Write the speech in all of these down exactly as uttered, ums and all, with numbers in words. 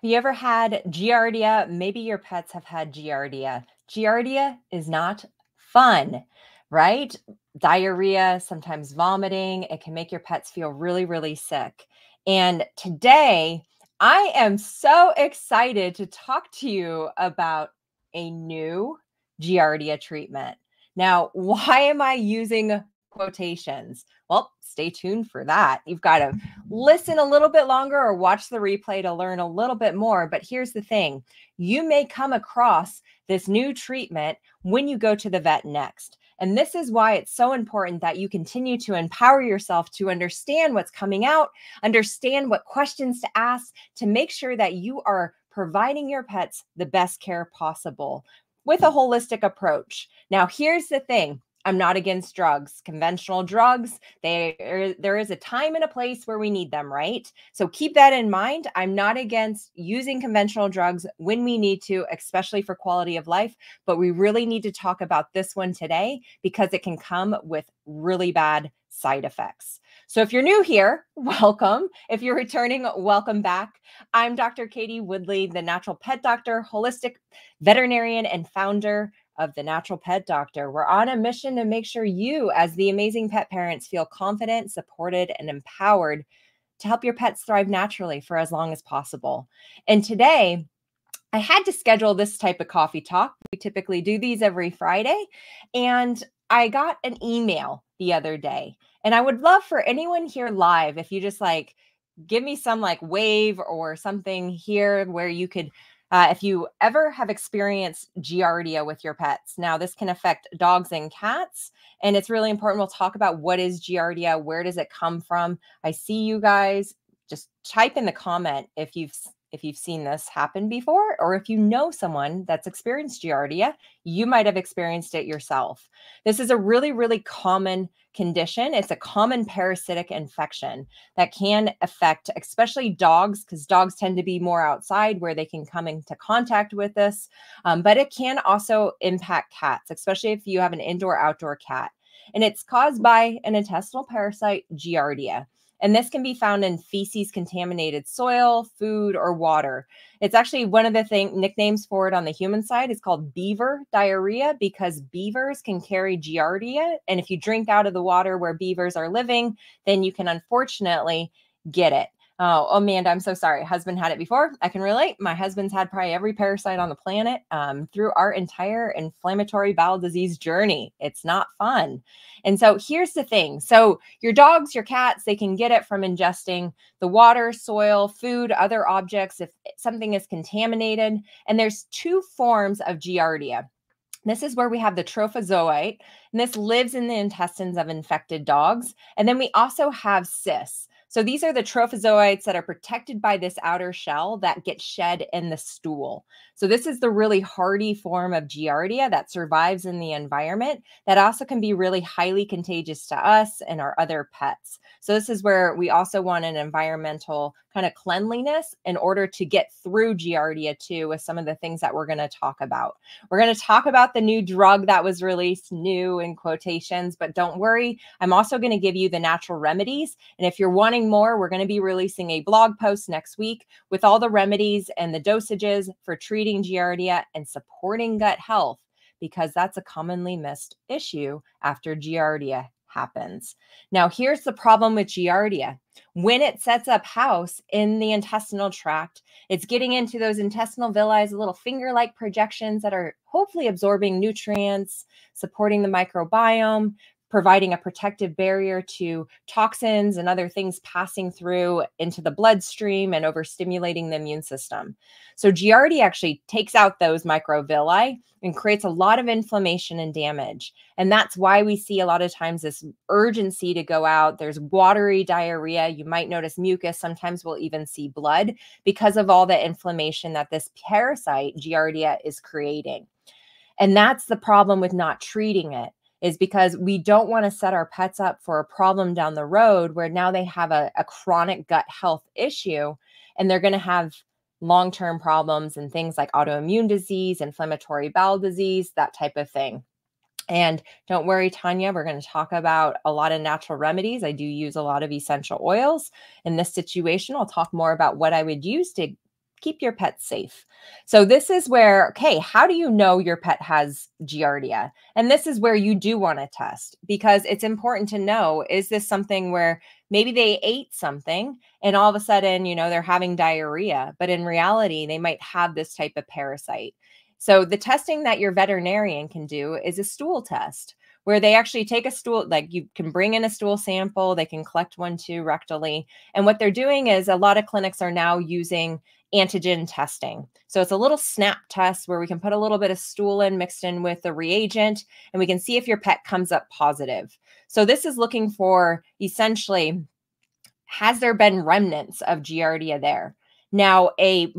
You ever had Giardia? Maybe your pets have had Giardia. Giardia is not fun, right? Diarrhea, sometimes vomiting. It can make your pets feel really, really sick. And today I am so excited to talk to you about a new Giardia treatment. Now, why am I using quotations? Well, stay tuned for that. You've got to listen a little bit longer or watch the replay to learn a little bit more. But here's the thing. You may come across this new treatment when you go to the vet next. And this is why it's so important that you continue to empower yourself to understand what's coming out, understand what questions to ask, to make sure that you are providing your pets the best care possible with a holistic approach. Now, here's the thing. I'm not against drugs, conventional drugs. They, there is a time and a place where we need them, right? So keep that in mind. I'm not against using conventional drugs when we need to, especially for quality of life, but we really need to talk about this one today because it can come with really bad side effects. So if you're new here, welcome. If you're returning, welcome back. I'm Doctor Katie Woodley, the natural pet doctor, holistic veterinarian, and founder of The Natural Pet Doctor. We're on a mission to make sure you, as the amazing pet parents, feel confident, supported, and empowered to help your pets thrive naturally for as long as possible. And today, I had to schedule this type of coffee talk. We typically do these every Friday. And I got an email the other day. And I would love for anyone here live, if you just like, give me some like wave or something here where you could Uh, if you ever have experienced Giardia with your pets. Now, this can affect dogs and cats, and it's really important. We'll talk about what is Giardia, where does it come from? I see you guys. Just type in the comment if you've if you've seen this happen before, or if you know someone that's experienced Giardia, you might have experienced it yourself. This is a really, really common condition. It's a common parasitic infection that can affect especially dogs, because dogs tend to be more outside where they can come into contact with this, um, but it can also impact cats, especially if you have an indoor-outdoor cat. And it's caused by an intestinal parasite, Giardia. And this can be found in feces, contaminated soil, food, or water. It's actually one of the thing, nicknames for it on the human side is called beaver diarrhea, because beavers can carry Giardia. And if you drink out of the water where beavers are living, then you can unfortunately get it. Oh, Amanda, I'm so sorry. Husband had it before. I can relate. My husband's had probably every parasite on the planet um, through our entire inflammatory bowel disease journey. It's not fun. And so here's the thing. So your dogs, your cats, they can get it from ingesting the water, soil, food, other objects, if something is contaminated. And there's two forms of Giardia. This is where we have the trophozoite, and this lives in the intestines of infected dogs. And then we also have cysts. So these are the trophozoites that are protected by this outer shell that gets shed in the stool. So this is the really hardy form of Giardia that survives in the environment that also can be really highly contagious to us and our other pets. So this is where we also want an environmental kind of cleanliness in order to get through Giardia too, with some of the things that we're going to talk about. We're going to talk about the new drug that was released, new in quotations, but don't worry. I'm also going to give you the natural remedies. And if you're wanting more, we're going to be releasing a blog post next week with all the remedies and the dosages for treating Giardia and supporting gut health, because that's a commonly missed issue after Giardia happens. Now, here's the problem with Giardia. When it sets up house in the intestinal tract, it's getting into those intestinal villi, the little finger-like projections that are hopefully absorbing nutrients, supporting the microbiome, providing a protective barrier to toxins and other things passing through into the bloodstream and overstimulating the immune system. So Giardia actually takes out those microvilli and creates a lot of inflammation and damage. And that's why we see a lot of times this urgency to go out. There's watery diarrhea. You might notice mucus. Sometimes we'll even see blood because of all the inflammation that this parasite Giardia is creating. And that's the problem with not treating it, is because we don't want to set our pets up for a problem down the road where now they have a, a chronic gut health issue and they're going to have long-term problems and things like autoimmune disease, inflammatory bowel disease, that type of thing. And don't worry, Tanya, we're going to talk about a lot of natural remedies. I do use a lot of essential oils. In this situation, I'll talk more about what I would use to keep your pet safe. So this is where, okay, how do you know your pet has Giardia? And this is where you do want to test, because it's important to know, is this something where maybe they ate something and all of a sudden, you know, they're having diarrhea, but in reality, they might have this type of parasite. So the testing that your veterinarian can do is a stool test, where they actually take a stool, like you can bring in a stool sample, they can collect one too rectally. And what they're doing is, a lot of clinics are now using antigen testing. So it's a little snap test where we can put a little bit of stool in mixed in with the reagent, and we can see if your pet comes up positive. So this is looking for essentially, has there been remnants of Giardia there? Now, a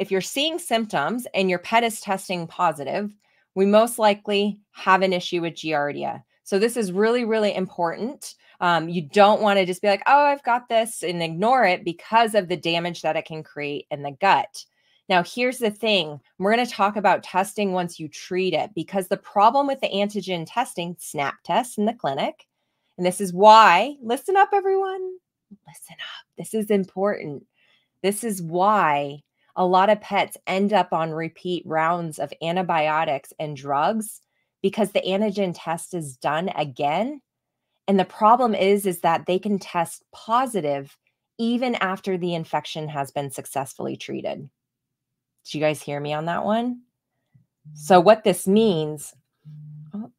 if you're seeing symptoms and your pet is testing positive, we most likely have an issue with Giardia. So this is really, really important. Um, you don't want to just be like, oh, I've got this, and ignore it because of the damage that it can create in the gut. Now, here's the thing. We're going to talk about testing once you treat it, because the problem with the antigen testing, snap tests in the clinic, and this is why, listen up, everyone, listen up. This is important. This is why a lot of pets end up on repeat rounds of antibiotics and drugs, because the antigen test is done again. And the problem is, is that they can test positive even after the infection has been successfully treated. Did you guys hear me on that one? So what this means, oh,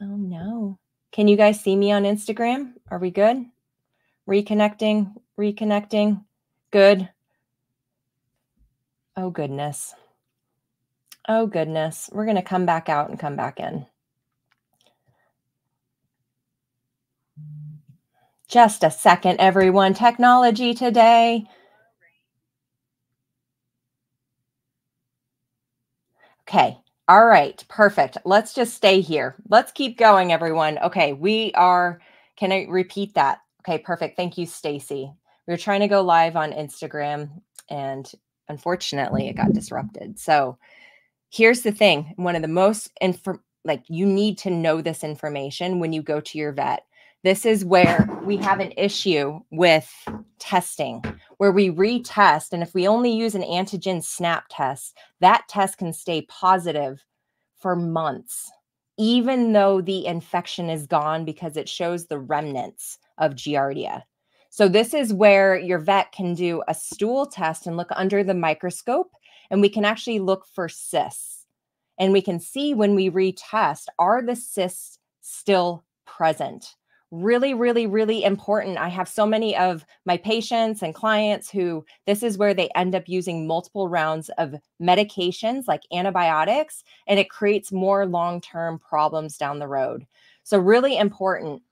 oh no. Can you guys see me on Instagram? Are we good? Reconnecting, reconnecting, good. Oh goodness. Oh goodness. We're going to come back out and come back in. Just a second, everyone. Technology today. Okay. All right. Perfect. Let's just stay here. Let's keep going, everyone. Okay. We are, can I repeat that? Okay. Perfect. Thank you, Stacy. We were trying to go live on Instagram and unfortunately it got disrupted. So here's the thing. One of the most, infor- like you need to know this information when you go to your vet. This is where we have an issue with testing, where we retest. And if we only use an antigen snap test, that test can stay positive for months, even though the infection is gone, because it shows the remnants of Giardia. So this is where your vet can do a stool test and look under the microscope, and we can actually look for cysts. And we can see when we retest, are the cysts still present? Really, really, really important. I have so many of my patients and clients who this is where they end up using multiple rounds of medications like antibiotics, and it creates more long-term problems down the road. So really important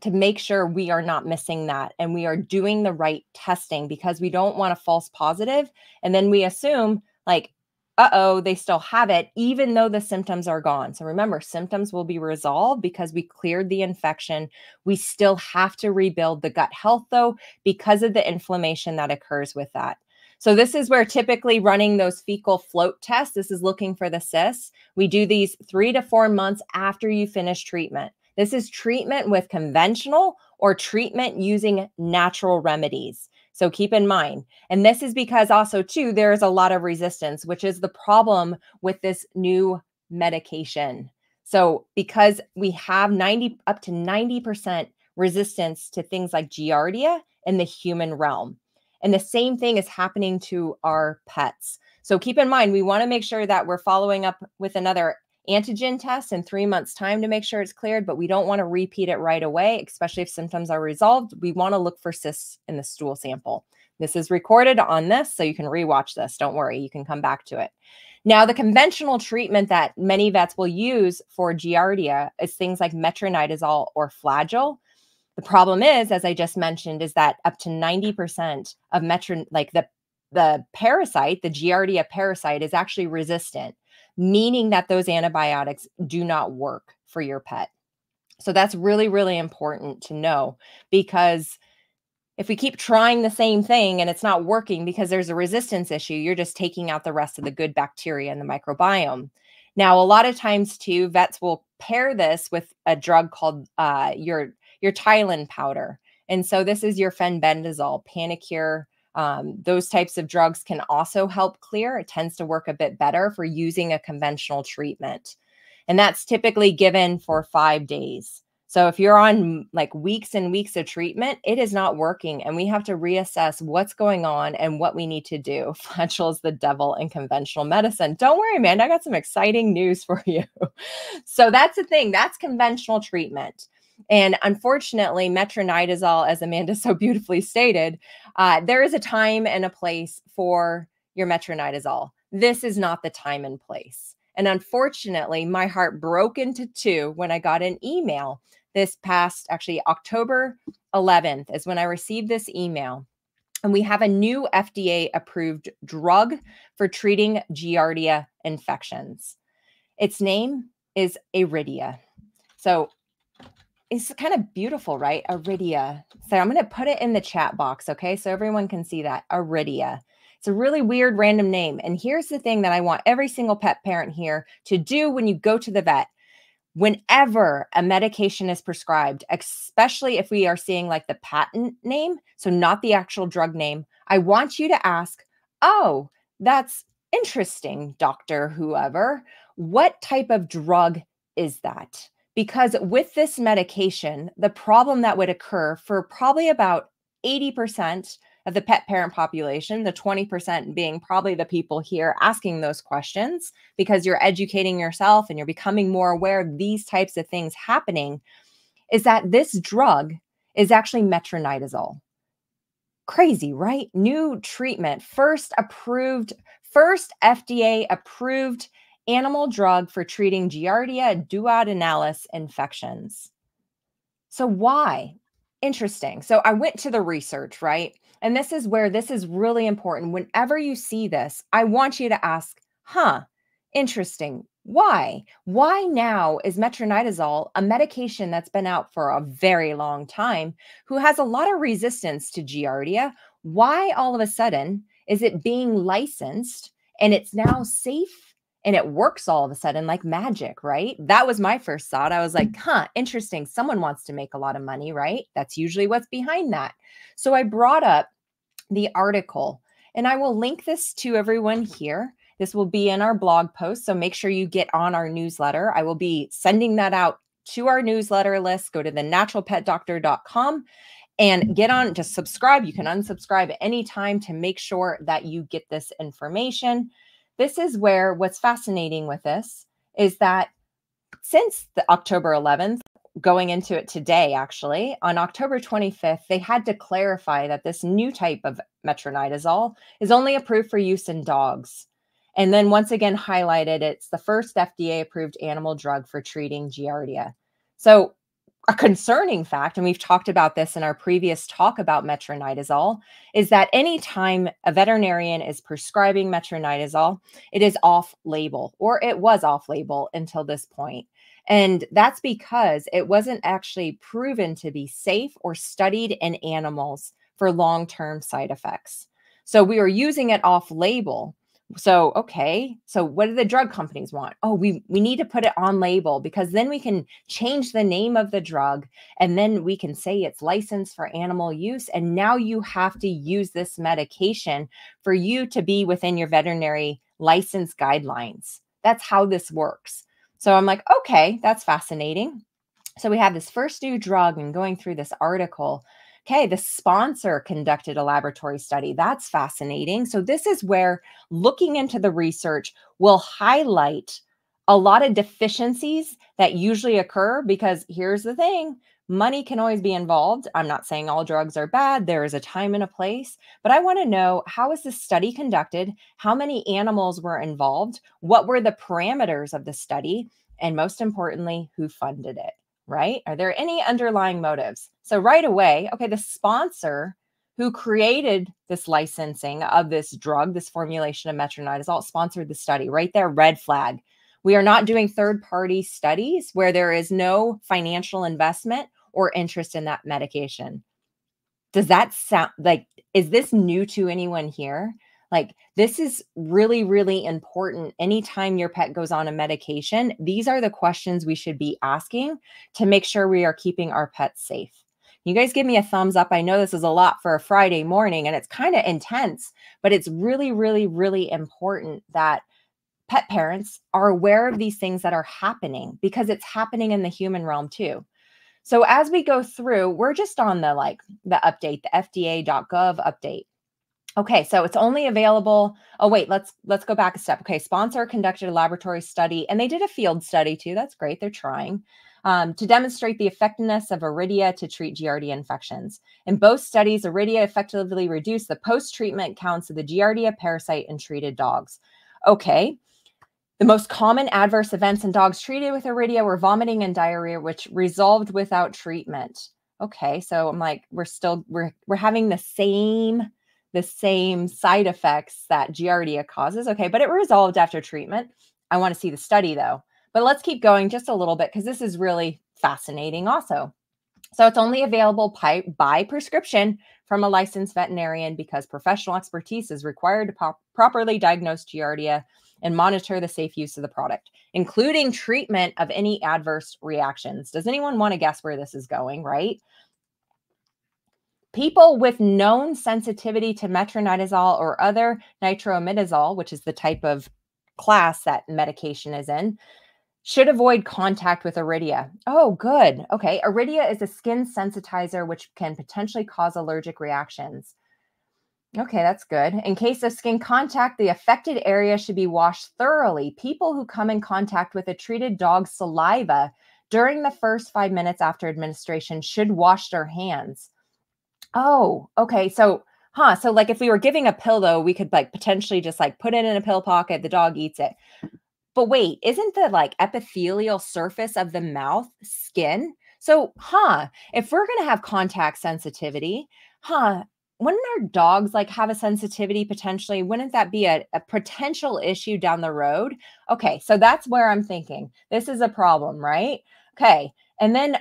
to make sure we are not missing that and we are doing the right testing, because we don't want a false positive. And then we assume like, uh-oh, they still have it, even though the symptoms are gone. So remember, symptoms will be resolved because we cleared the infection. We still have to rebuild the gut health, though, because of the inflammation that occurs with that. So this is where typically running those fecal float tests, this is looking for the cysts. We do these three to four months after you finish treatment. This is treatment with conventional or treatment using natural remedies. So keep in mind, and this is because also too, there is a lot of resistance, which is the problem with this new medication. So because we have ninety, up to ninety percent resistance to things like Giardia in the human realm. And the same thing is happening to our pets. So keep in mind, we want to make sure that we're following up with another antigen test in three months' time to make sure it's cleared, but we don't want to repeat it right away, especially if symptoms are resolved. We want to look for cysts in the stool sample. This is recorded on this, so you can rewatch this. Don't worry, you can come back to it. Now, the conventional treatment that many vets will use for Giardia is things like metronidazole or Flagyl. The problem is, as I just mentioned, is that up to ninety percent of metron, like the, the parasite, the Giardia parasite, is actually resistant, meaning that those antibiotics do not work for your pet. So that's really, really important to know, because if we keep trying the same thing and it's not working because there's a resistance issue, you're just taking out the rest of the good bacteria in the microbiome. Now, a lot of times too, vets will pair this with a drug called uh, your, your Tylan powder. And so this is your fenbendazole, Panacur. Um, those types of drugs can also help clear. It tends to work a bit better for using a conventional treatment. And that's typically given for five days. So if you're on like weeks and weeks of treatment, it is not working, and we have to reassess what's going on and what we need to do. Flagyl is the devil in conventional medicine. Don't worry, Amanda, I got some exciting news for you. So that's the thing. That's conventional treatment. And unfortunately, metronidazole, as Amanda so beautifully stated, uh, there is a time and a place for your metronidazole. This is not the time and place. And unfortunately, my heart broke into two when I got an email. This past, actually, October eleventh is when I received this email. And we have a new F D A-approved drug for treating Giardia infections. Its name is Aridia. So it's kind of beautiful, right? Aridia. So I'm going to put it in the chat box, okay? So everyone can see that. Aridia. It's a really weird random name. And here's the thing that I want every single pet parent here to do when you go to the vet. Whenever a medication is prescribed, especially if we are seeing like the patent name, so not the actual drug name, I want you to ask, oh, that's interesting, Doctor Whoever. What type of drug is that? Because with this medication, the problem that would occur for probably about eighty percent of the pet parent population, the twenty percent being probably the people here asking those questions, because you're educating yourself and you're becoming more aware of these types of things happening, is that this drug is actually metronidazole. Crazy, right? New treatment, first approved, first F D A approved animal drug for treating Giardia duodenalis infections. So why? Interesting. So I went to the research, right? And this is where this is really important. Whenever you see this, I want you to ask, huh, interesting. Why? Why now is metronidazole a medication that's been out for a very long time, who has a lot of resistance to Giardia? Why all of a sudden is it being licensed and it's now safe and it works all of a sudden like magic, right? That was my first thought. I was like, huh, interesting. Someone wants to make a lot of money, right? That's usually what's behind that. So I brought up the article, and I will link this to everyone here. This will be in our blog post, so make sure you get on our newsletter. I will be sending that out to our newsletter list. Go to the natural pet doctor dot com and get on, just subscribe. You can unsubscribe at any time to make sure that you get this information. This is where what's fascinating with this is that since the October eleventh, going into it today, actually, on October twenty-fifth, they had to clarify that this new type of metronidazole is only approved for use in dogs. And then once again highlighted, it's the first F D A-approved animal drug for treating Giardia. So a concerning fact, and we've talked about this in our previous talk about metronidazole, is that anytime a veterinarian is prescribing metronidazole, it is off-label, or it was off-label until this point. And that's because it wasn't actually proven to be safe or studied in animals for long-term side effects. So we were using it off-label. So, okay, so what do the drug companies want? Oh, we, we need to put it on label, because then we can change the name of the drug, and then we can say it's licensed for animal use. And now you have to use this medication for you to be within your veterinary license guidelines. That's how this works. So I'm like, okay, that's fascinating. So we have this first new drug, and going through this article, okay, the sponsor conducted a laboratory study. That's fascinating. So this is where looking into the research will highlight a lot of deficiencies that usually occur, because here's the thing, money can always be involved. I'm not saying all drugs are bad. There is a time and a place, but I want to know, how is this study conducted? How many animals were involved? What were the parameters of the study? And most importantly, who funded it, right? Are there any underlying motives? So right away, okay, the sponsor who created this licensing of this drug, this formulation of metronidazole, sponsored the study. Right there, red flag. We are not doing third-party studies where there is no financial investment or interest in that medication. Does that sound like, is this new to anyone here? Like, this is really, really important. Anytime your pet goes on a medication, these are the questions we should be asking to make sure we are keeping our pets safe. You guys give me a thumbs up. I know this is a lot for a Friday morning and it's kind of intense, but it's really, really, really important that pet parents are aware of these things that are happening, because it's happening in the human realm too. So as we go through, we're just on the, like the update, the F D A dot gov update. Okay, so it's only available. Oh wait, let's let's go back a step. Okay, sponsor conducted a laboratory study, and they did a field study too. That's great. They're trying um, to demonstrate the effectiveness of Aridia to treat Giardia infections. In both studies, Aridia effectively reduced the post-treatment counts of the Giardia parasite in treated dogs. Okay. The most common adverse events in dogs treated with Aridia were vomiting and diarrhea, which resolved without treatment. Okay, so I'm like, we're still we're we're having the same. the same side effects that Giardia causes. Okay, but it resolved after treatment. I want to see the study though, but let's keep going just a little bit because this is really fascinating also. So it's only available by, by prescription from a licensed veterinarian because professional expertise is required to pop, properly diagnose Giardia and monitor the safe use of the product, including treatment of any adverse reactions. Does anyone want to guess where this is going, right? People with known sensitivity to metronidazole or other nitroimidazole, which is the type of class that medication is in, should avoid contact with Aridia. Oh, good. Okay. Aridia is a skin sensitizer, which can potentially cause allergic reactions. Okay, that's good. In case of skin contact, the affected area should be washed thoroughly. People who come in contact with a treated dog's saliva during the first five minutes after administration should wash their hands. Oh, okay. So, huh. So like if we were giving a pill though, we could like potentially just like put it in a pill pocket, the dog eats it. But wait, isn't the like epithelial surface of the mouth skin? So, huh, if we're going to have contact sensitivity, huh, wouldn't our dogs like have a sensitivity potentially? Wouldn't that be a, a potential issue down the road? Okay. So that's where I'm thinking this is a problem, right? Okay. And then,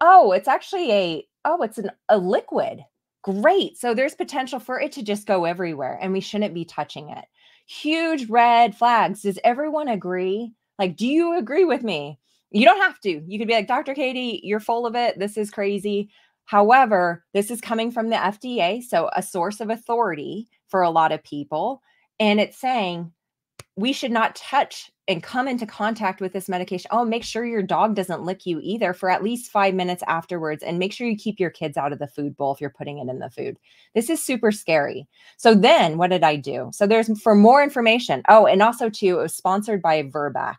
oh, it's actually a, oh, it's an, a liquid. Great. So there's potential for it to just go everywhere and we shouldn't be touching it. Huge red flags. Does everyone agree? Like, do you agree with me? You don't have to. You could be like, Doctor Katie, you're full of it. This is crazy. However, this is coming from the F D A. So a source of authority for a lot of people. And it's saying we should not touch and come into contact with this medication. Oh, make sure your dog doesn't lick you either for at least five minutes afterwards. And make sure you keep your kids out of the food bowl if you're putting it in the food. This is super scary. So then what did I do? So there's for more information. Oh, and also too, it was sponsored by Virbac.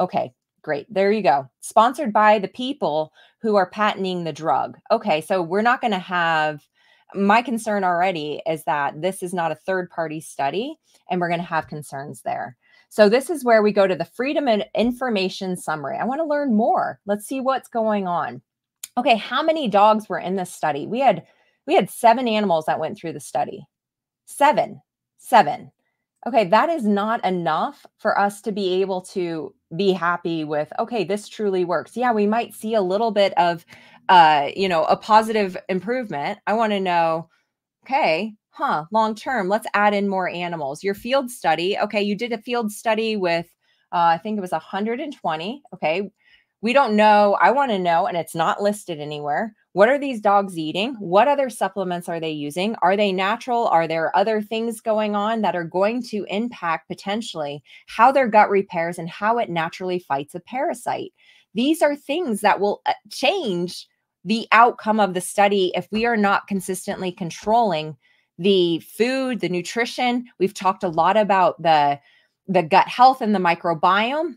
Okay, great. There you go. Sponsored by the people who are patenting the drug. Okay, so we're not going to have, my concern already is that this is not a third-party study and we're going to have concerns there. So this is where we go to the Freedom and Information Summary. I want to learn more. Let's see what's going on. Okay, how many dogs were in this study? We had we had seven animals that went through the study. Seven. Seven. Okay, that is not enough for us to be able to be happy with, okay, this truly works. Yeah, we might see a little bit of, uh, you know, a positive improvement. I want to know, okay, huh, long-term, let's add in more animals. Your field study, okay, you did a field study with, uh, I think it was one hundred twenty, okay. We don't know, I wanna know, and it's not listed anywhere, what are these dogs eating? What other supplements are they using? Are they natural? Are there other things going on that are going to impact potentially how their gut repairs and how it naturally fights a parasite? These are things that will change the outcome of the study if we are not consistently controlling the food, the nutrition. We've talked a lot about the, the gut health and the microbiome.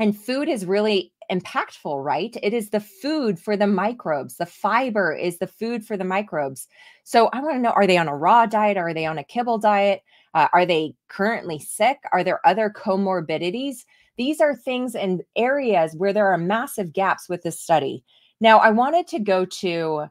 And food is really impactful, right? It is the food for the microbes. The fiber is the food for the microbes. So I want to know, are they on a raw diet? Are they on a kibble diet? Uh, are they currently sick? Are there other comorbidities? These are things and areas where there are massive gaps with this study. Now, I wanted to go to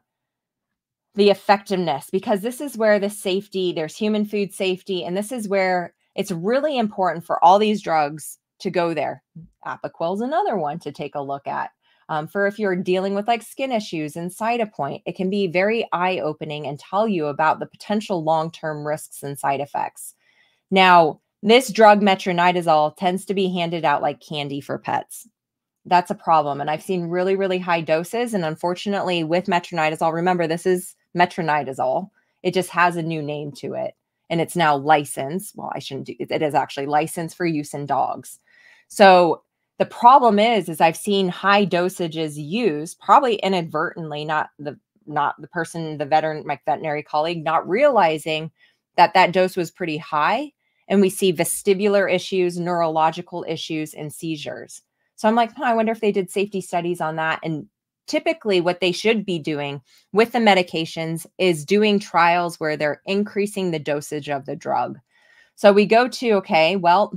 the effectiveness, because this is where the safety, there's human food safety, and this is where it's really important for all these drugs to go there. Apoquel is another one to take a look at. Um, for if you're dealing with like skin issues and Cytopoint, it can be very eye-opening and tell you about the potential long-term risks and side effects. Now, this drug metronidazole tends to be handed out like candy for pets. That's a problem. And I've seen really, really high doses. And unfortunately with metronidazole, remember this is metronidazole. It just has a new name to it. And it's now licensed. Well, I shouldn't do it. It is actually licensed for use in dogs. So the problem is, is I've seen high dosages used, probably inadvertently, not the not the person, the veteran, my veterinary colleague, not realizing that that dose was pretty high, and we see vestibular issues, neurological issues, and seizures. So I'm like, oh, I wonder if they did safety studies on that. And typically, what they should be doing with the medications is doing trials where they're increasing the dosage of the drug. So we go to, okay, well,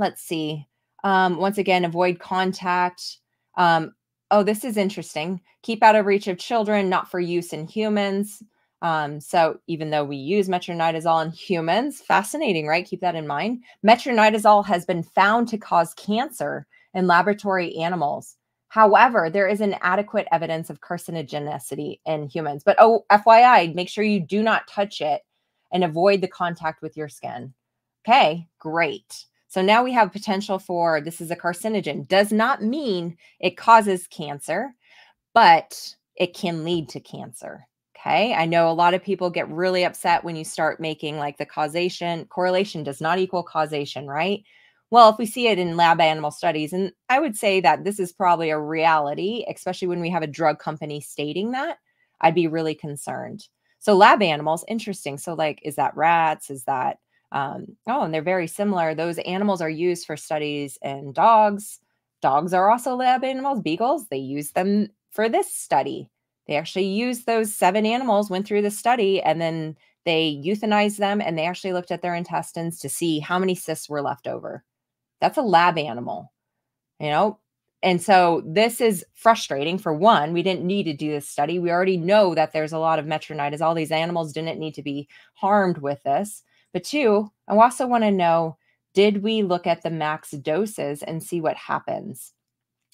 let's see. Um, once again, avoid contact. Um, oh, this is interesting. Keep out of reach of children, not for use in humans. Um, so even though we use metronidazole in humans, fascinating, right? Keep that in mind. Metronidazole has been found to cause cancer in laboratory animals. However, there is inadequate evidence of carcinogenicity in humans. But oh, F Y I, make sure you do not touch it and avoid the contact with your skin. Okay, great. So now we have potential for, this is a carcinogen. Does not mean it causes cancer, but it can lead to cancer. Okay. I know a lot of people get really upset when you start making like the causation, correlation does not equal causation, right? Well, if we see it in lab animal studies, and I would say that this is probably a reality, especially when we have a drug company stating that, I'd be really concerned. So lab animals, interesting. So like, is that rats? Is that Um, oh, and they're very similar. Those animals are used for studies in dogs. Dogs are also lab animals. Beagles, they use them for this study. They actually used those seven animals, went through the study, and then they euthanized them, and they actually looked at their intestines to see how many cysts were left over. That's a lab animal, you know? And so this is frustrating. For one, we didn't need to do this study. We already know that there's a lot of metronidazole. All these animals didn't need to be harmed with this. But two, I also want to know, did we look at the max doses and see what happens?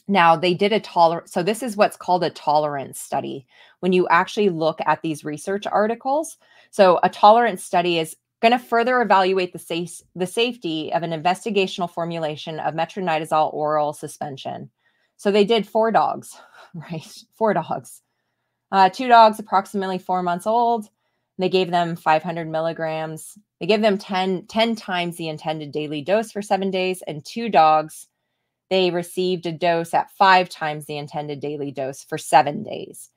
Now, they did a tolerance. So this is what's called a tolerance study. When you actually look at these research articles, so a tolerance study is going to further evaluate the, safe the safety of an investigational formulation of metronidazole oral suspension. So they did four dogs, right? Four dogs, uh, two dogs, approximately four months old. They gave them five hundred milligrams. They gave them ten times the intended daily dose for seven days. And two dogs, they received a dose at five times the intended daily dose for seven days.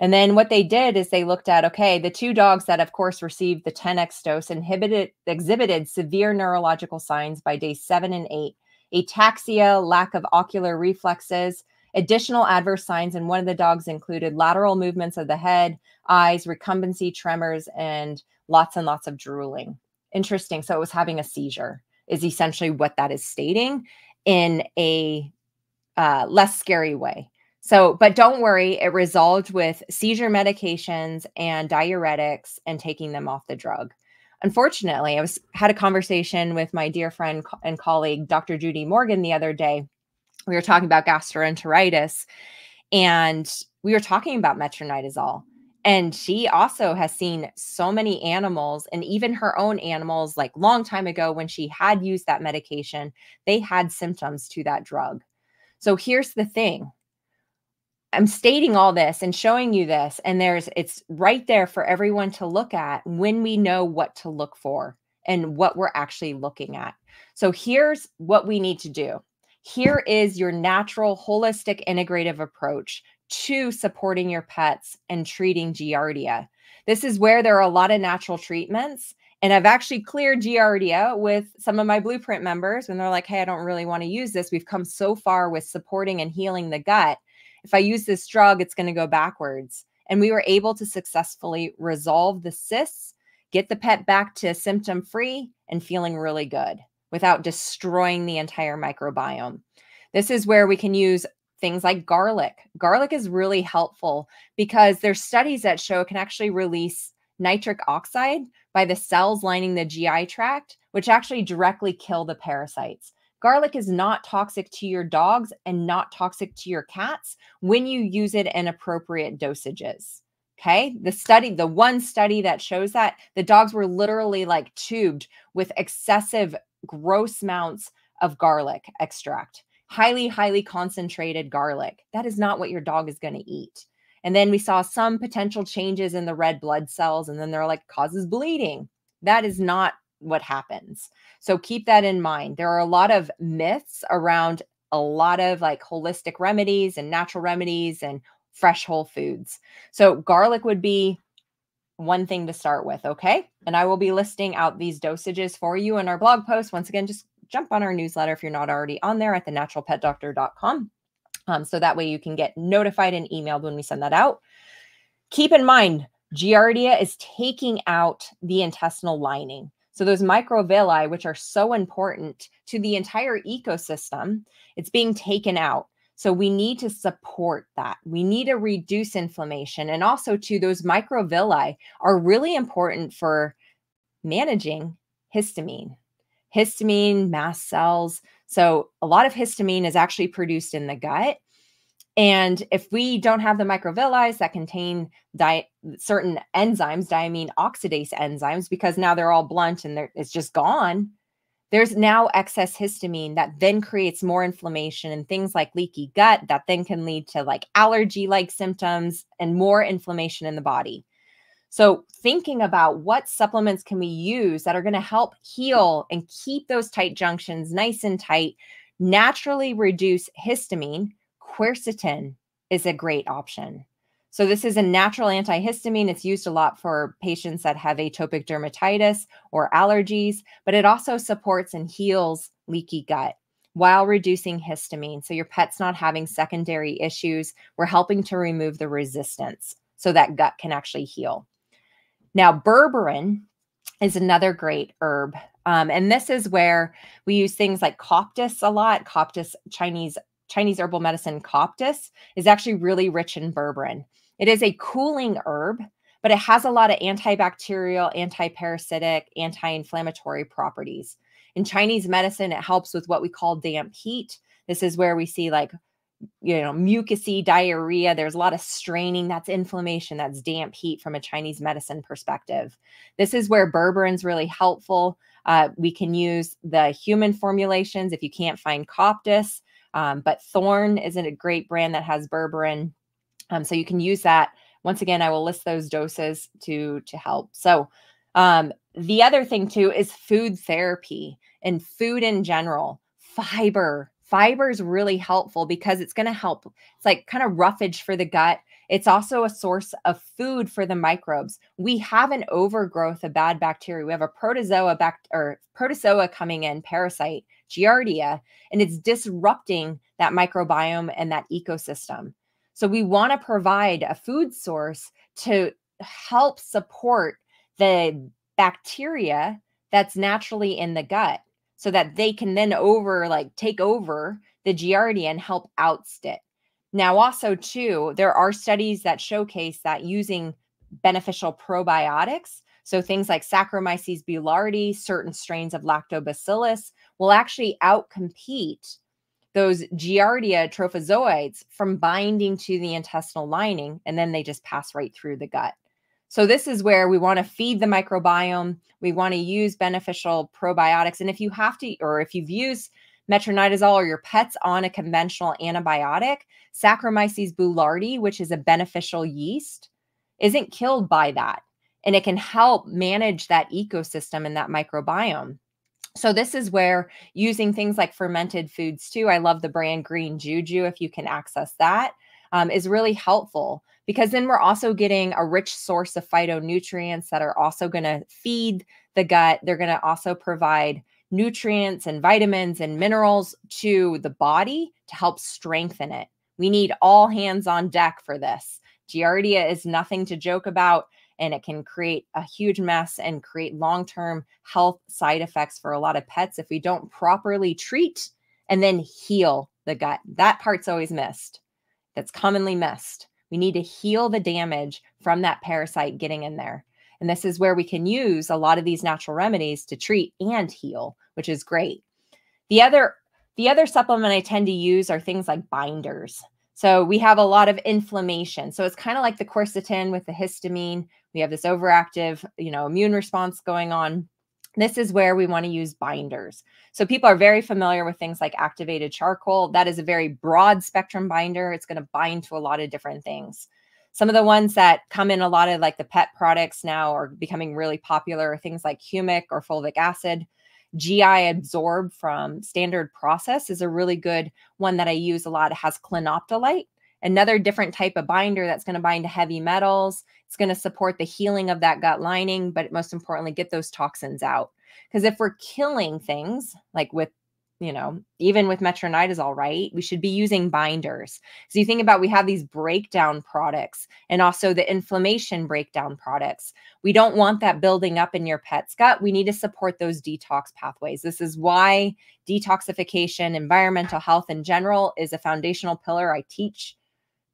And then what they did is they looked at, okay, the two dogs that, of course, received the ten X dose inhibited, exhibited severe neurological signs by day seven and eight, ataxia, lack of ocular reflexes. Additional adverse signs in one of the dogs included lateral movements of the head, eyes, recumbency, tremors, and lots and lots of drooling. Interesting. So it was having a seizure is essentially what that is stating in a uh, less scary way. So, but don't worry, it resolved with seizure medications and diuretics and taking them off the drug. Unfortunately, I was had a conversation with my dear friend and colleague, Doctor Judy Morgan, the other day. We were talking about gastroenteritis, and we were talking about metronidazole. And she also has seen so many animals, and even her own animals, like long time ago when she had used that medication, they had symptoms to that drug. So here's the thing. I'm stating all this and showing you this, and there's it's right there for everyone to look at when we know what to look for and what we're actually looking at. So here's what we need to do. Here is your natural, holistic, integrative approach to supporting your pets and treating Giardia. This is where there are a lot of natural treatments, And I've actually cleared Giardia with some of my Blueprint members when they're like, hey, I don't really want to use this. We've come so far with supporting and healing the gut. If I use this drug, it's going to go backwards. And we were able to successfully resolve the cysts, get the pet back to symptom-free and feeling really good without destroying the entire microbiome. This is where we can use things like garlic. Garlic is really helpful because there's studies that show it can actually release nitric oxide by the cells lining the G I tract, which actually directly kill the parasites. Garlic is not toxic to your dogs and not toxic to your cats when you use it in appropriate dosages. Okay. The study, the one study that shows that the dogs were literally like tubed with excessive gross amounts of garlic extract, highly, highly concentrated garlic. That is not what your dog is going to eat. And then we saw some potential changes in the red blood cells. And then they're like, causes bleeding. That is not what happens. So keep that in mind. There are a lot of myths around a lot of like holistic remedies and natural remedies and fresh whole foods. So garlic would be one thing to start with. Okay. And I will be listing out these dosages for you in our blog post. Once again, just jump on our newsletter if you're not already on there at the natural pet doctor dot com. Um, so that way you can get notified and emailed when we send that out. Keep in mind, Giardia is taking out the intestinal lining. So those microvilli, which are so important to the entire ecosystem, it's being taken out. So we need to support that. We need to reduce inflammation. And also too, those microvilli are really important for managing histamine, histamine, mast cells. So a lot of histamine is actually produced in the gut. And if we don't have the microvilli that contain di certain enzymes, diamine oxidase enzymes, because now they're all blunt and it's just gone, there's now excess histamine that then creates more inflammation and things like leaky gut that then can lead to like allergy-like symptoms and more inflammation in the body. So thinking about what supplements can we use that are going to help heal and keep those tight junctions nice and tight, naturally reduce histamine. Quercetin is a great option. So this is a natural antihistamine. It's used a lot for patients that have atopic dermatitis or allergies, but it also supports and heals leaky gut while reducing histamine. So your pet's not having secondary issues. We're helping to remove the resistance so that gut can actually heal. Now, berberine is another great herb. Um, and this is where we use things like Coptis a lot. Coptis, Chinese, Chinese herbal medicine Coptis is actually really rich in berberine. It is a cooling herb, but it has a lot of antibacterial, antiparasitic, anti-inflammatory properties. In Chinese medicine, it helps with what we call damp heat. This is where we see like, you know, mucousy, diarrhea. There's a lot of straining. That's inflammation. That's damp heat from a Chinese medicine perspective. This is where berberine is really helpful. Uh, we can use the human formulations if you can't find Coptis. Um, but Thorne isn't a great brand that has berberine. Um, so you can use that. Once again, I will list those doses to, to help. So um, the other thing too is food therapy and food in general. Fiber. Fiber is really helpful because it's going to help. It's like kind of roughage for the gut. It's also a source of food for the microbes. We have an overgrowth of bad bacteria. We have a protozoa bact- or protozoa coming in, parasite, Giardia, and it's disrupting that microbiome and that ecosystem. So we want to provide a food source to help support the bacteria that's naturally in the gut so that they can then over like take over the Giardia and help oust it. Now also too, there are studies that showcase that using beneficial probiotics, so things like Saccharomyces boulardii, certain strains of lactobacillus, will actually outcompete those Giardia trophozoites from binding to the intestinal lining, and then they just pass right through the gut. So this is where we want to feed the microbiome. We want to use beneficial probiotics. And if you have to, or if you've used metronidazole or your pet's on a conventional antibiotic, Saccharomyces boulardii, which is a beneficial yeast, isn't killed by that. And it can help manage that ecosystem and that microbiome. So this is where using things like fermented foods too, I love the brand Green Juju, if you can access that, um, is really helpful because then we're also getting a rich source of phytonutrients that are also going to feed the gut. They're going to also provide nutrients and vitamins and minerals to the body to help strengthen it. We need all hands on deck for this. Giardia is nothing to joke about, and it can create a huge mess and create long-term health side effects for a lot of pets if we don't properly treat and then heal the gut. That part's always missed. That's commonly missed. We need to heal the damage from that parasite getting in there. And this is where we can use a lot of these natural remedies to treat and heal, which is great. The other, the other supplement I tend to use are things like binders. So we have a lot of inflammation. So it's kind of like the quercetin with the histamine. We have this overactive, you know, immune response going on. This is where we want to use binders. So people are very familiar with things like activated charcoal. That is a very broad spectrum binder. It's going to bind to a lot of different things. Some of the ones that come in a lot of like the pet products now are becoming really popular are things like humic or fulvic acid. G I Absorb from Standard Process is a really good one that I use a lot. It has clinoptilolite, another different type of binder that's going to bind to heavy metals. It's going to support the healing of that gut lining, but most importantly, get those toxins out. Because if we're killing things, like with, you know, even with metronidazole, right, we should be using binders. So you think about, we have these breakdown products and also the inflammation breakdown products. We don't want that building up in your pet's gut. We need to support those detox pathways. This is why detoxification, environmental health in general, is a foundational pillar I teach,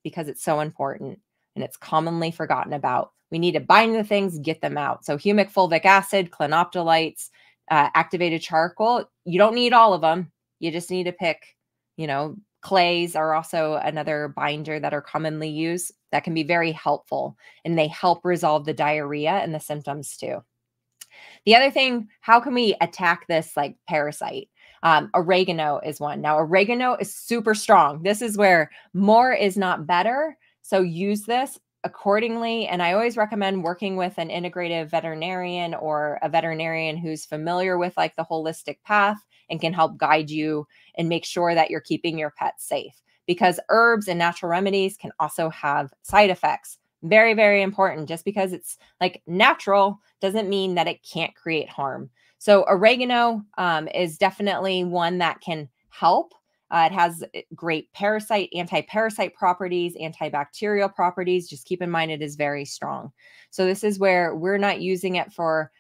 because it's so important and it's commonly forgotten about. We need to bind the things, get them out. So humic fulvic acid, clinoptilolites, Uh, activated charcoal. You don't need all of them. You just need to pick, you know, clays are also another binder that are commonly used that can be very helpful, and they help resolve the diarrhea and the symptoms too. The other thing, how can we attack this like parasite? Um, oregano is one. Now, oregano is super strong. This is where more is not better. So use this accordingly. And I always recommend working with an integrative veterinarian or a veterinarian who's familiar with like the holistic path and can help guide you and make sure that you're keeping your pet safe, because herbs and natural remedies can also have side effects. Very, very important. Just because it's like natural doesn't mean that it can't create harm. So oregano um, is definitely one that can help. Uh, it has great parasite, anti-parasite properties, antibacterial properties. Just keep in mind, it is very strong. So this is where we're not using it for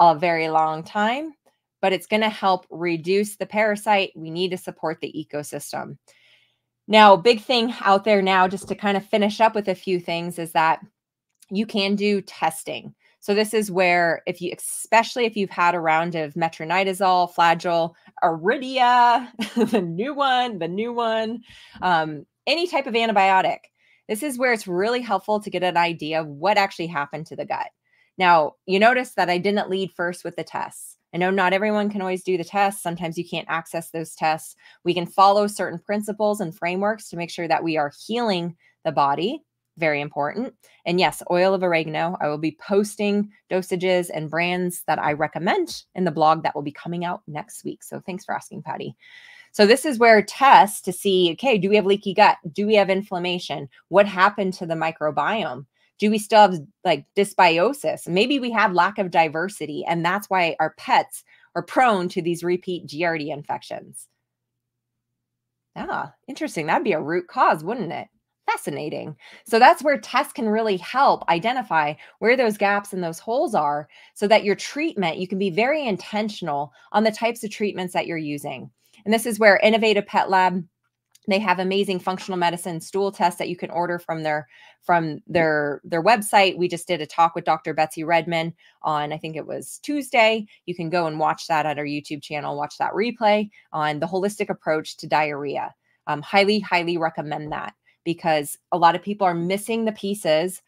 a very long time, but it's going to help reduce the parasite. We need to support the ecosystem. Now, big thing out there now, just to kind of finish up with a few things, is that you can do testing. So this is where, if you, especially if you've had a round of metronidazole, Flagyl, Aridia, the new one, the new one, um, any type of antibiotic, this is where it's really helpful to get an idea of what actually happened to the gut. Now, you notice that I didn't lead first with the tests. I know not everyone can always do the tests. Sometimes you can't access those tests. We can follow certain principles and frameworks to make sure that we are healing the body. Very important. And yes, oil of oregano. I will be posting dosages and brands that I recommend in the blog that will be coming out next week. So thanks for asking, Patty. So this is where tests to see, okay, do we have leaky gut? Do we have inflammation? What happened to the microbiome? Do we still have like dysbiosis? Maybe we have lack of diversity, and that's why our pets are prone to these repeat Giardia infections. Ah, interesting. That'd be a root cause, wouldn't it? Fascinating. So that's where tests can really help identify where those gaps and those holes are, so that your treatment, you can be very intentional on the types of treatments that you're using. And this is where Innovative Pet Lab, they have amazing functional medicine stool tests that you can order from their from their their website. We just did a talk with Doctor Betsy Redman on, I think it was Tuesday. You can go and watch that at our YouTube channel, watch that replay on the holistic approach to diarrhea. Um, highly, highly recommend that, because a lot of people are missing the pieces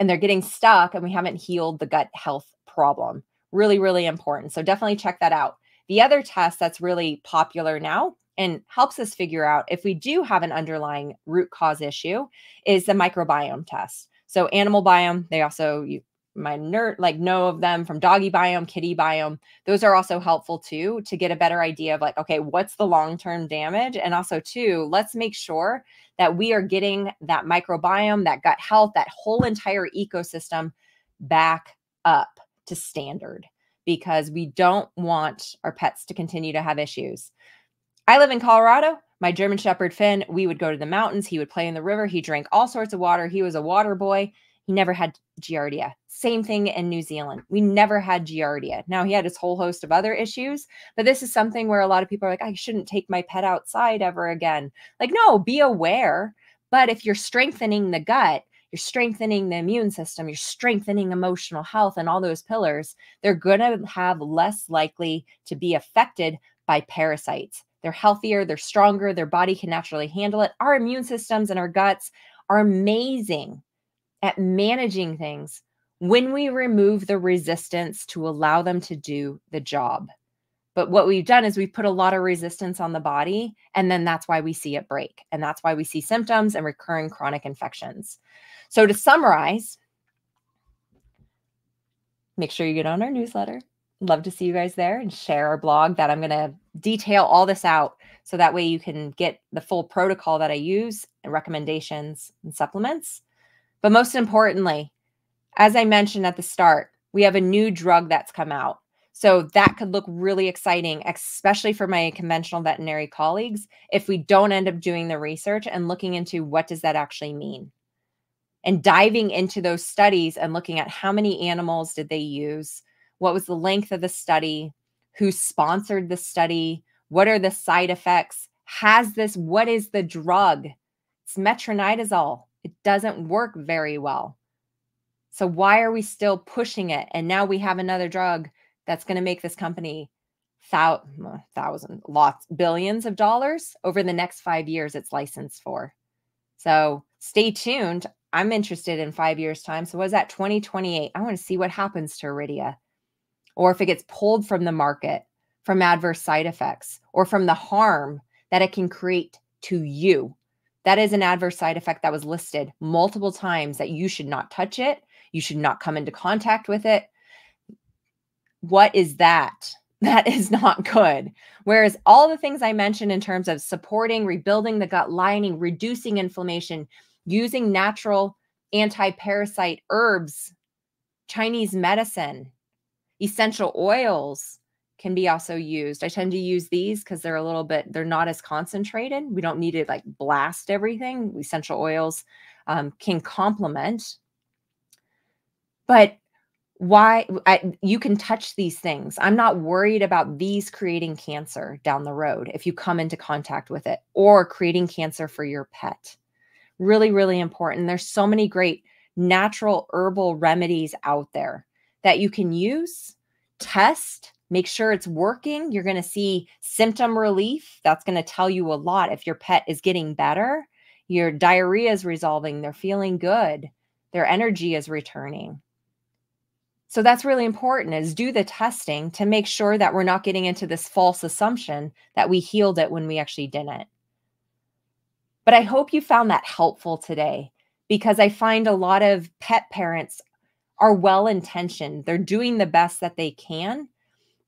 and they're getting stuck, and we haven't healed the gut health problem. Really, really important. So definitely check that out. The other test that's really popular now and helps us figure out if we do have an underlying root cause issue is the microbiome test. So Animal Biome, they also, you might like know of them from Doggy Biome, Kitty Biome. Those are also helpful too, to get a better idea of like, okay, what's the long-term damage? And also too, let's make sure that we are getting that microbiome, that gut health, that whole entire ecosystem back up to standard. because we don't want our pets to continue to have issues. I live in Colorado. My German Shepherd, Finn, we would go to the mountains. He would play in the river. He drank all sorts of water. He was a water boy. He never had Giardia. Same thing in New Zealand. We never had Giardia. Now, he had his whole host of other issues, but this is something where a lot of people are like, I shouldn't take my pet outside ever again. Like, no, be aware. But if you're strengthening the gut, you're strengthening the immune system, you're strengthening emotional health and all those pillars, they're going to have less likely to be affected by parasites. They're healthier, they're stronger, their body can naturally handle it. Our immune systems and our guts are amazing at managing things when we remove the resistance to allow them to do the job. But what we've done is we've put a lot of resistance on the body, and then that's why we see it break. And that's why we see symptoms and recurring chronic infections. So to summarize, make sure you get on our newsletter. Love to see you guys there and share our blog that I'm going to detail all this out. So that way you can get the full protocol that I use and recommendations and supplements. But most importantly, as I mentioned at the start, we have a new drug that's come out. So that could look really exciting, especially for my conventional veterinary colleagues, if we don't end up doing the research and looking into what does that actually mean. And diving into those studies and looking at how many animals did they use, what was the length of the study, who sponsored the study, what are the side effects, has this, what is the drug? It's metronidazole. It doesn't work very well. So why are we still pushing it? And now we have another drug that's going to make this company thousand, lots, billions of dollars over the next five years it's licensed for. So stay tuned. I'm interested in five years' time. So what is that, twenty twenty-eight? I want to see what happens to Aridia, or if it gets pulled from the market from adverse side effects or from the harm that it can create to you. That is an adverse side effect that was listed multiple times that you should not touch it. You should not come into contact with it. What is that? That is not good. Whereas all the things I mentioned in terms of supporting, rebuilding the gut lining, reducing inflammation, using natural anti-parasite herbs, Chinese medicine, essential oils can be also used. I tend to use these because they're a little bit, they're not as concentrated. We don't need to like blast everything. Essential oils um, can complement. But why I, you can touch these things. I'm not worried about these creating cancer down the road if you come into contact with it, or creating cancer for your pet. Really, really important. There's so many great natural herbal remedies out there that you can use, test, make sure it's working. You're going to see symptom relief. That's going to tell you a lot. If your pet is getting better, your diarrhea is resolving, they're feeling good, their energy is returning. So that's really important, is do the testing to make sure that we're not getting into this false assumption that we healed it when we actually didn't. But I hope you found that helpful today, because I find a lot of pet parents are well-intentioned. They're doing the best that they can,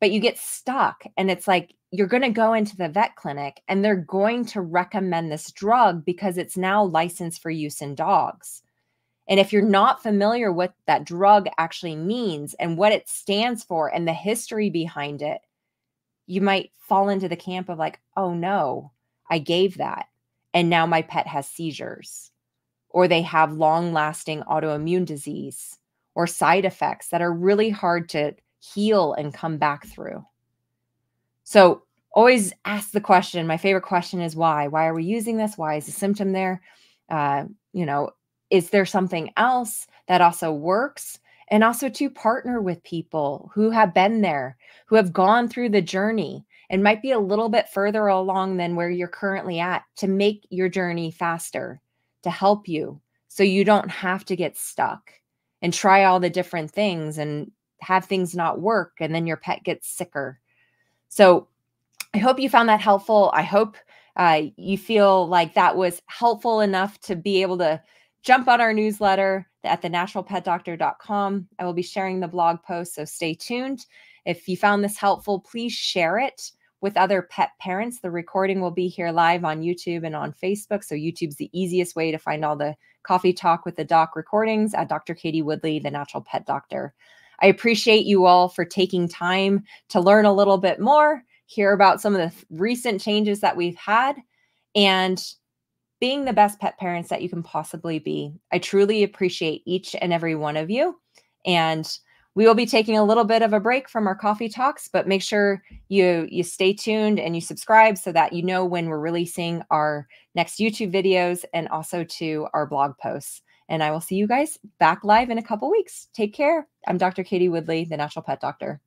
but you get stuck and it's like, you're going to go into the vet clinic and they're going to recommend this drug because it's now licensed for use in dogs. And if you're not familiar with what that drug actually means and what it stands for and the history behind it, you might fall into the camp of like, oh no, I gave that and now my pet has seizures, or they have long-lasting autoimmune disease or side effects that are really hard to heal and come back through. So always ask the question. My favorite question is why? Why are we using this? Why is the symptom there? Uh, you know, is there something else that also works? And also to partner with people who have been there, who have gone through the journey and might be a little bit further along than where you're currently at, to make your journey faster, to help you so you don't have to get stuck and try all the different things and have things not work, and then your pet gets sicker. So I hope you found that helpful. I hope uh, you feel like that was helpful enough to be able to jump on our newsletter at the natural pet doctor dot com. I will be sharing the blog post, so stay tuned. If you found this helpful, please share it with other pet parents. The recording will be here live on YouTube and on Facebook. So YouTube's the easiest way to find all the Coffee Talk with the Doc recordings at Doctor Katie Woodley, The Natural Pet Doctor. I appreciate you all for taking time to learn a little bit more, hear about some of the recent changes that we've had, and being the best pet parents that you can possibly be. I truly appreciate each and every one of you. And we will be taking a little bit of a break from our coffee talks, but make sure you, you stay tuned and you subscribe so that you know when we're releasing our next YouTube videos and also to our blog posts. And I will see you guys back live in a couple weeks. Take care. I'm Doctor Katie Woodley, the Natural Pet Doctor.